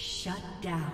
Shut down.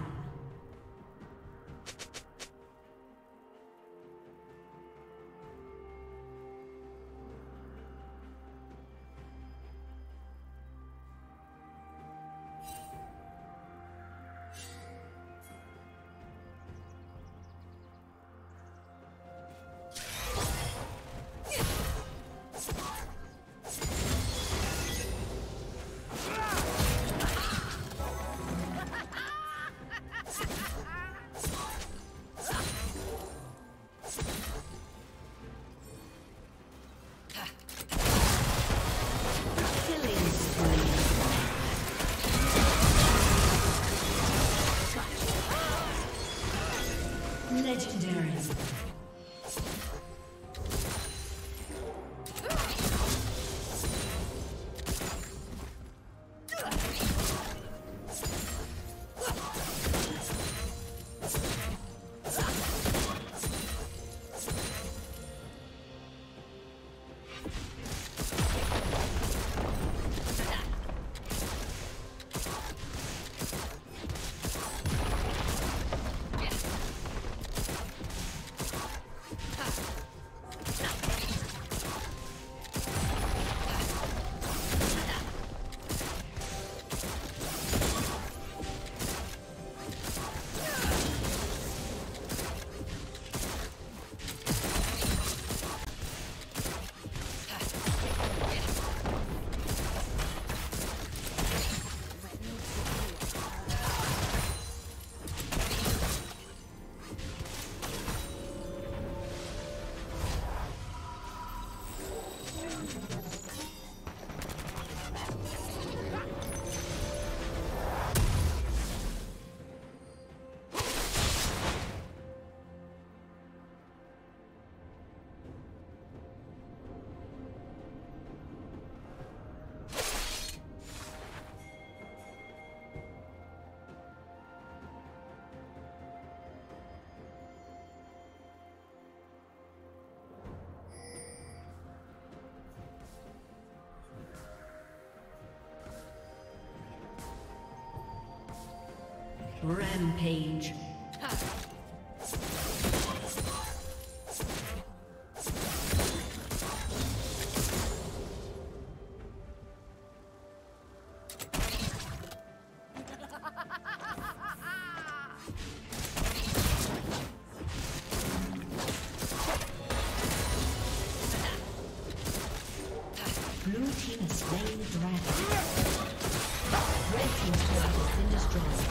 Rampage. Blue team is playing the dragon. Red team's turret has been destroyed.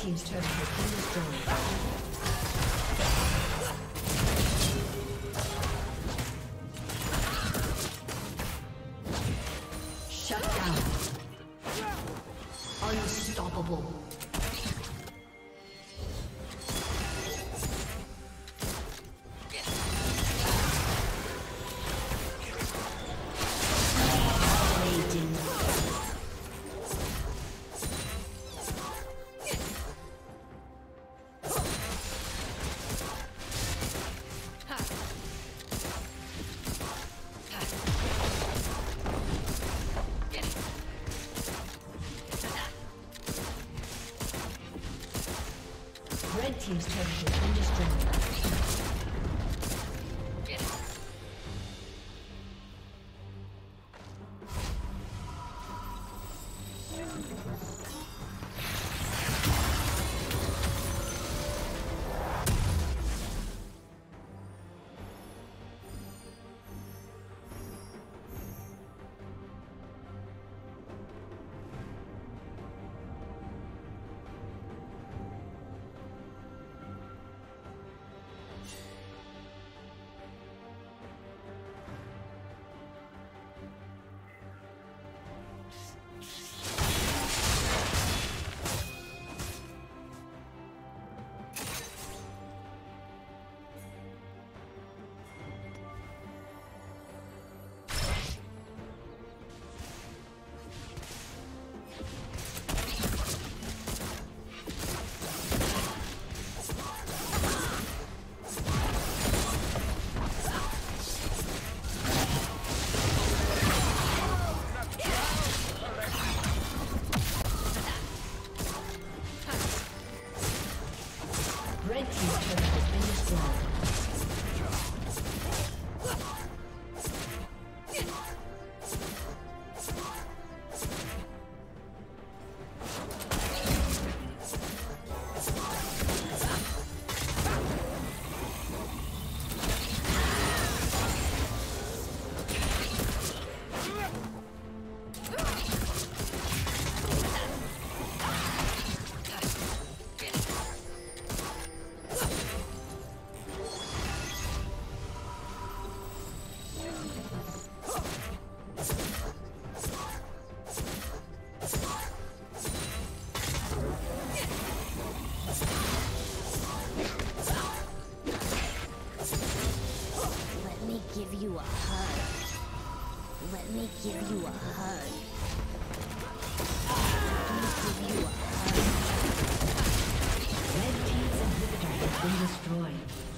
Team's turret has been destroyed. give you a hug. Let me give you a hug. Let me give you a hug. Red team's inhibitor has been destroyed.